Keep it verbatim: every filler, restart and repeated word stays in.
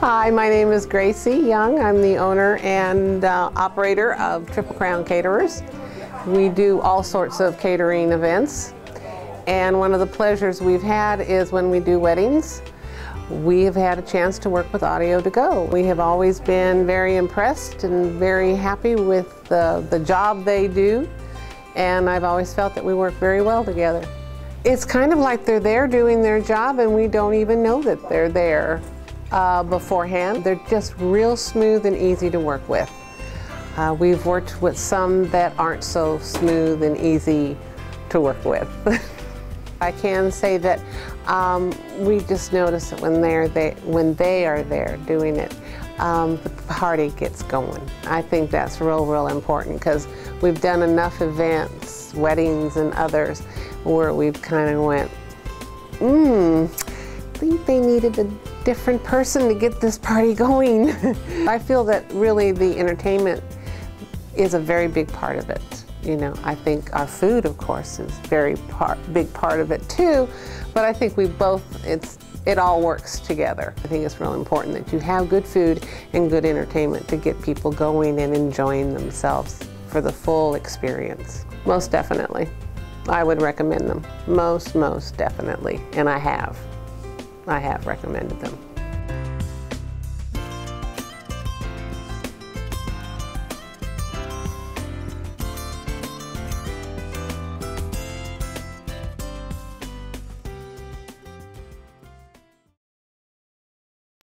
Hi, my name is Gracie Young. I'm the owner and uh, operator of Triple Crown Caterers. We do all sorts of catering events, and one of the pleasures we've had is when we do weddings, we have had a chance to work with Audio to Go. We have always been very impressed and very happy with the, the job they do, and I've always felt that we work very well together. It's kind of like they're there doing their job and we don't even know that they're there. Uh, beforehand. They're just real smooth and easy to work with. Uh, we've worked with some that aren't so smooth and easy to work with. I can say that um, we just notice that when, they're they, when they are there doing it, um, the party gets going. I think that's real, real important because we've done enough events, weddings and others, where we've kind of went, mmm, I think they needed a different person to get this party going. I feel that really the entertainment is a very big part of it. You know, I think our food, of course, is very part, big part of it too, but I think we both, it's, it all works together. I think it's real important that you have good food and good entertainment to get people going and enjoying themselves for the full experience. Most definitely. I would recommend them. Most, most definitely. And I have. I have recommended them.